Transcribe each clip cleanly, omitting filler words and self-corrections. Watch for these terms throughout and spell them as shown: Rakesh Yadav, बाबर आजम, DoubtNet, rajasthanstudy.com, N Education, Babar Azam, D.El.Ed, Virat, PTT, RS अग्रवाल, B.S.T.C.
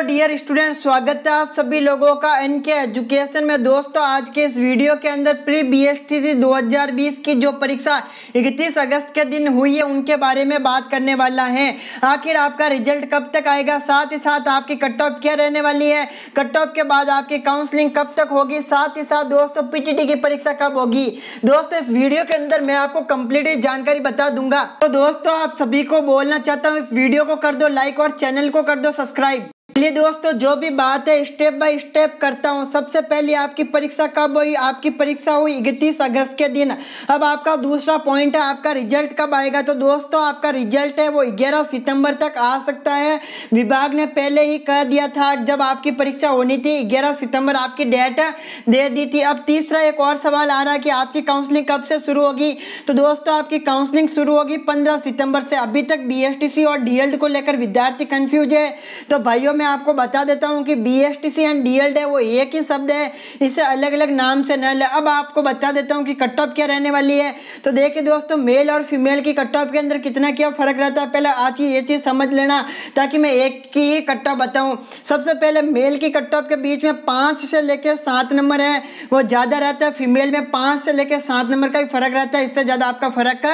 Hello dear student, स्वागत है आप सभी लोगों का एन एजुकेशन में। दोस्तों आज के इस वीडियो के अंदर प्री B.S.T.C 2020 की जो परीक्षा 31 अगस्त के दिन हुई है उनके बारे में बात करने वाला है। आखिर आपका रिजल्ट कब तक आएगा, साथ ही साथ आपकी कट ऑफ क्या रहने वाली है, कट ऑफ के बाद आपकी काउंसलिंग कब तक होगी, साथ ही साथ दोस्तों PTT की परीक्षा कब होगी। दोस्तों इस वीडियो के अंदर मैं आपको कम्प्लीटली जानकारी बता दूंगा। तो दोस्तों आप सभी को बोलना चाहता हूँ इस वीडियो को कर दो लाइक और चैनल को कर दो सब्सक्राइब। चलिए दोस्तों जो भी बात है स्टेप बाय स्टेप करता हूँ। सबसे पहले आपकी परीक्षा कब हुई, आपकी परीक्षा हुई 31 अगस्त के दिन। अब आपका दूसरा पॉइंट है आपका रिजल्ट कब आएगा। तो दोस्तों आपका रिजल्ट है वो 11 सितंबर तक आ सकता है। विभाग ने पहले ही कह दिया था जब आपकी परीक्षा होनी थी 11 सितंबर आपकी डेट दे दी थी। अब तीसरा एक और सवाल आ रहा है कि आपकी काउंसलिंग कब से शुरू होगी। तो दोस्तों आपकी काउंसलिंग शुरू होगी 15 सितंबर से। अभी तक B.S.T.C और D.El.Ed को लेकर विद्यार्थी कन्फ्यूज है। तो भाइयों मैं आपको बता देता हूं कि B.S.T.C एंड D.El.Ed है वो एक ही शब्द है, इसे अलग अलग नाम से न ले। अब आपको बता देता हूं कि कट ऑफ क्या रहने वाली है। तो देखिए दोस्तों मेल और फीमेल की कट ऑफ के अंदर कितना क्या फर्क रहता है, पहले आज ये चीज़ समझ लेना ताकि मैं एक की ही कट ऑफ बताऊँ। सबसे पहले मेल की कट ऑफ के बीच में 5 से लेकर 7 नंबर है वो ज़्यादा रहता है। फीमेल में 5 से लेकर 7 नंबर का भी फर्क रहता है, इससे ज़्यादा आपका फर्क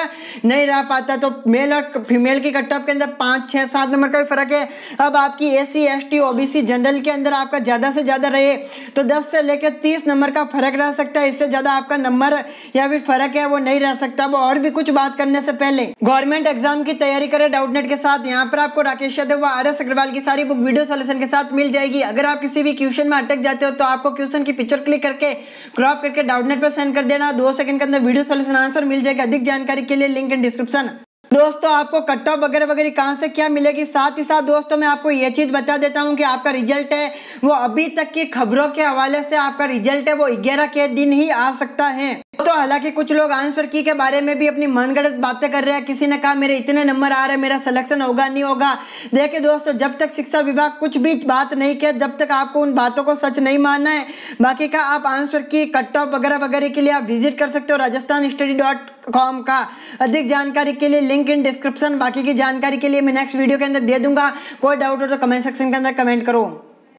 नहीं रह पाता। तो मेल और फीमेल की कट ऑफ के अंदर 5, 6, 7 नंबर का भी फर्क है। अब आपकी SC, ST, OBC जनरल के अंदर आपका ज़्यादा से ज़्यादा रहे तो 10 से लेकर 30 नंबर का फर्क रह सकता है, इससे ज़्यादा आपका नंबर या फिर फर्क है वो नहीं रह सकता। वो और भी कुछ बात करने से पहले गवर्नमेंट एग्जाम की तैयारी करें डाउटनेट के साथ। यहाँ पर आपको राकेश यादव व RS अग्रवाल की सारी बुक वीडियो सॉल्यूशन के साथ मिल जाएगी। अगर आप किसी भी क्वेश्चन में अटक जाते हो तो आपको क्वेश्चन की पिक्चर क्लिक करके क्रॉप करके डाउटनेट पर सेंड कर देना। 2 सेकंड के अंदर वीडियो सॉल्यूशन आंसर मिल जाएगा। अधिक जानकारी के लिए लिंक इन डिस्क्रिप्शन। दोस्तों आपको कट ऑफ वगैरह वगैरह कहाँ से क्या मिलेगी, साथ ही साथ दोस्तों मैं आपको ये चीज़ बता देता हूँ कि आपका रिजल्ट है वो अभी तक की खबरों के हवाले से आपका रिजल्ट है वो 11 के दिन ही आ सकता है। तो हालांकि कुछ लोग आंसर की के बारे में भी अपनी मनगढ़ंत बातें कर रहे हैं। किसी ने कहा मेरे इतने नंबर आ रहे हैं, मेरा सिलेक्शन होगा नहीं होगा। देखिए दोस्तों जब तक शिक्षा विभाग कुछ भी बात नहीं कहे जब तक आपको उन बातों को सच नहीं मानना है। बाकी का आप आंसर की कट ऑफ वगैरह वगैरह के लिए आप विजिट कर सकते हो rajasthanstudy.com का। अधिक जानकारी के लिए लिंक इन डिस्क्रिप्शन। बाकी की जानकारी के लिए मैं नेक्स्ट वीडियो के अंदर दे दूंगा। कोई डाउट हो तो कमेंट सेक्शन के अंदर कमेंट करो।